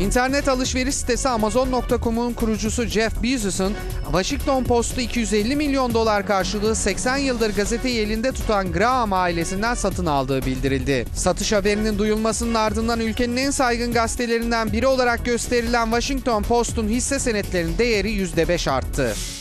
İnternet alışveriş sitesi Amazon.com'un kurucusu Jeff Bezos'un Washington Post'u $250 milyon karşılığı 80 yıldır gazeteyi elinde tutan Graham ailesinden satın aldığı bildirildi. Satış haberinin duyulmasının ardından ülkenin en saygın gazetelerinden biri olarak gösterilen Washington Post'un hisse senetlerinin değeri %5 arttı.